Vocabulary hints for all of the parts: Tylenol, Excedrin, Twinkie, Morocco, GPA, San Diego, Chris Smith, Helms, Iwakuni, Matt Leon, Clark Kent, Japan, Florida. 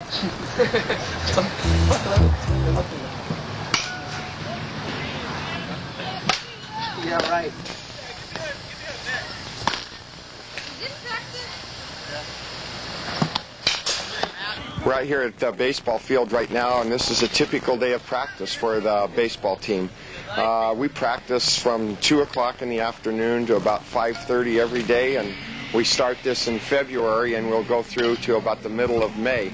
Yeah, right. We're out here at the baseball field right now, and this is a typical day of practice for the baseball team. We practice from 2 o'clock in the afternoon to about 5:30 every day, and we start this in February and we'll go through to about the middle of May.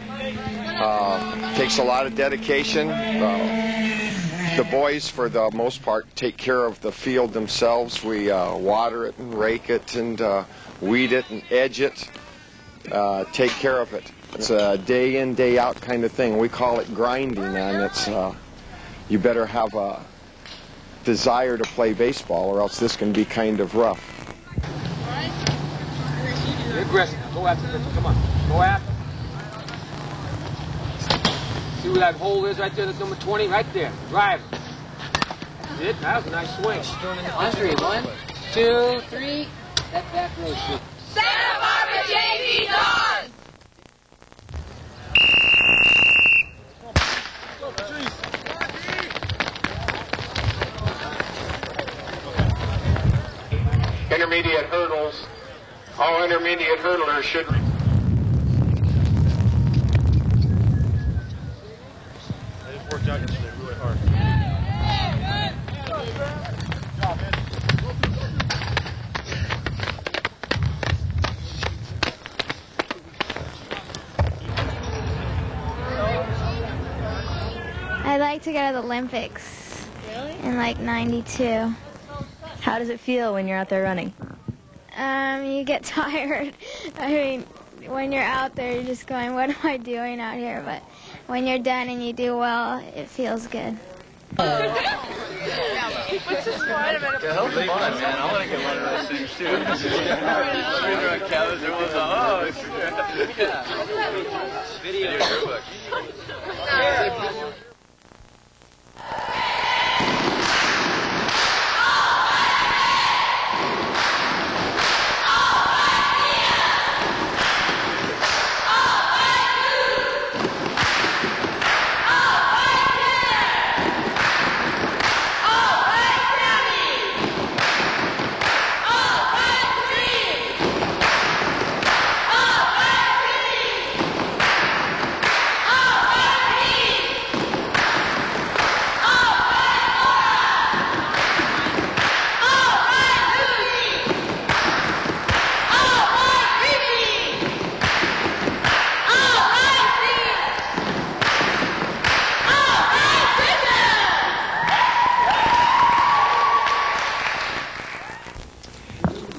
Takes a lot of dedication. The boys, for the most part, take care of the field themselves. We water it and rake it and weed it and edge it, take care of it. It's a day in, day out kind of thing. We call it grinding, and it's you better have a desire to play baseball or else this can be kind of rough. Aggressive. Go after this. Come on. Go after it. See where that hole is right there? That's number 20 right there. Drive it. That's it. That was a nice swing. Andre, 1, 2, 3. That back row shoot. Santa Barbara JV Don! Intermediate hurdles. All intermediate hurdlers should... They've worked out yesterday really hard. I'd like to go to the Olympics. Really? In like 92. How does it feel when you're out there running? You get tired. I mean, when you're out there, you're just going, what am I doing out here? But when you're done and you do well, it feels good. What's this line about? They're fun, man. I want to get one of those things, too. Video.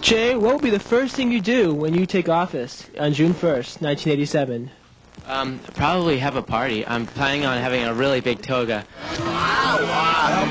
Jay, what will be the first thing you do when you take office on June 1st, 1987? Probably have a party. I'm planning on having a really big toga. Wow! Wow.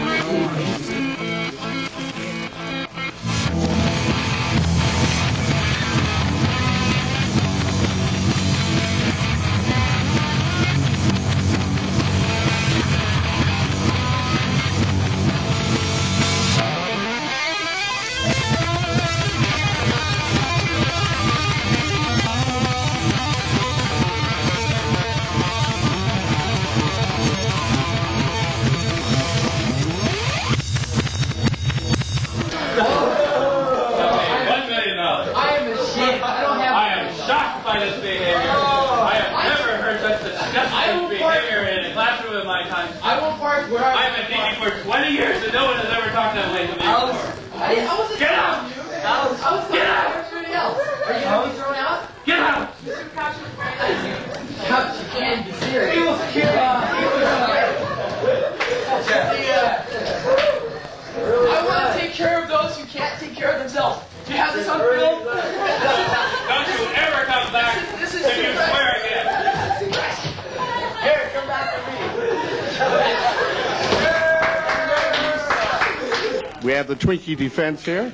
We have the Twinkie defense here.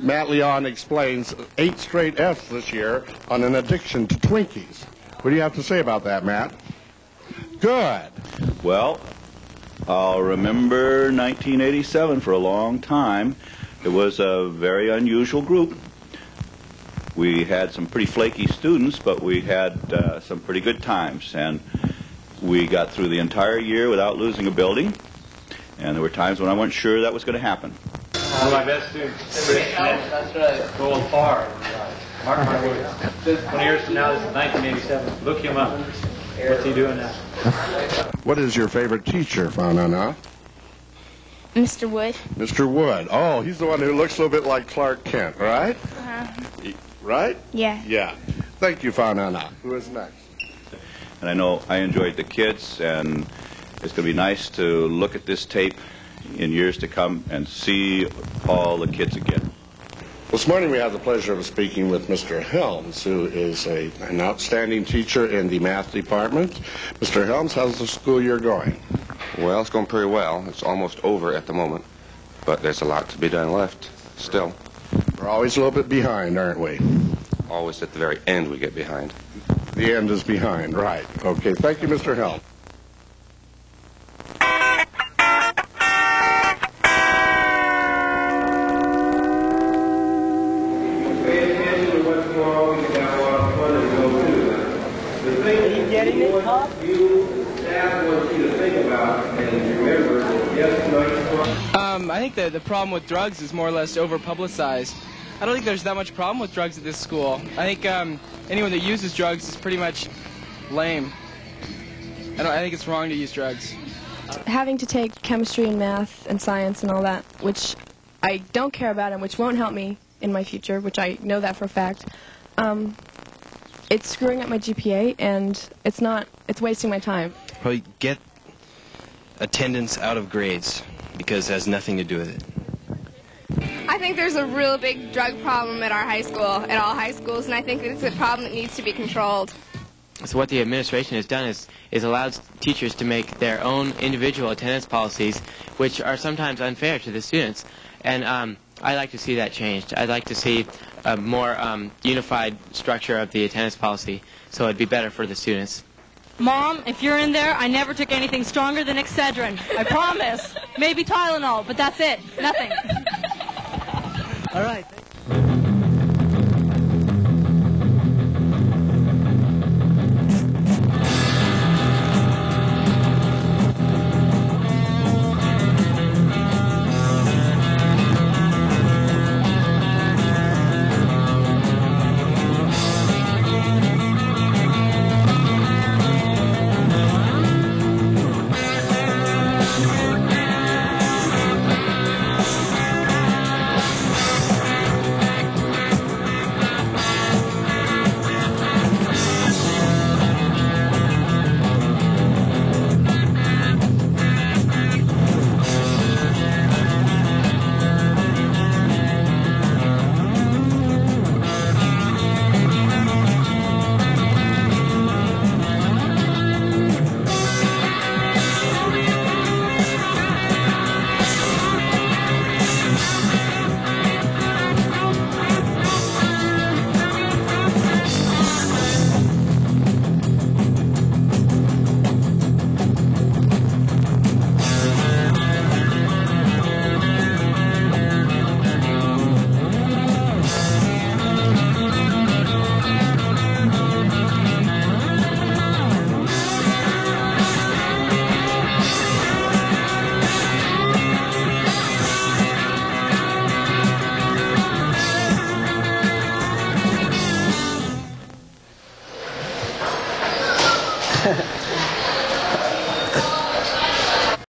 Matt Leon explains 8 straight F's this year on an addiction to Twinkies. What do you have to say about that, Matt? Good. Well, I'll remember 1987 for a long time. It was a very unusual group. We had some pretty flaky students, but we had some pretty good times. And we got through the entire year without losing a building. And there were times when I wasn't sure that was going to happen. One of my best students, Chris Smith. That's right. Gold far. Mark my words. 20 years from now, this is 1987. Look him up. What's he doing now? What is your favorite teacher, Fauna? Mr. Wood. Mr. Wood. Oh, he's the one who looks a little bit like Clark Kent, right? Right? Yeah. Yeah. Thank you, Fauna. Who is next? And I know I enjoyed the kids, and it's going to be nice to look at this tape in years to come and see all the kids again. This morning we have the pleasure of speaking with Mr. Helms, who is an outstanding teacher in the math department. Mr. Helms, how's the school year going? Well, it's going pretty well. It's almost over at the moment, but there's a lot to be done left still. We're always a little bit behind, aren't we? Always at the very end we get behind. The end is behind, right. Okay, thank you, Mr. Helms. I think the problem with drugs is more or less over-publicized. I don't think there's that much problem with drugs at this school. I think anyone that uses drugs is pretty much lame. I think it's wrong to use drugs. Having to take chemistry and math and science and all that, which I don't care about and which won't help me in my future, which I know that for a fact, it's screwing up my GPA, and it's wasting my time. Probably get attendance out of grades, because it has nothing to do with it. I think there's a real big drug problem at our high school, at all high schools, and I think it's a problem that needs to be controlled. So what the administration has done is allowed teachers to make their own individual attendance policies, which are sometimes unfair to the students. And I'd like to see that changed. I'd like to see a more unified structure of the attendance policy, so it'd be better for the students. Mom, if you're in there, I never took anything stronger than Excedrin. I promise. Maybe Tylenol, but that's it. Nothing. All right.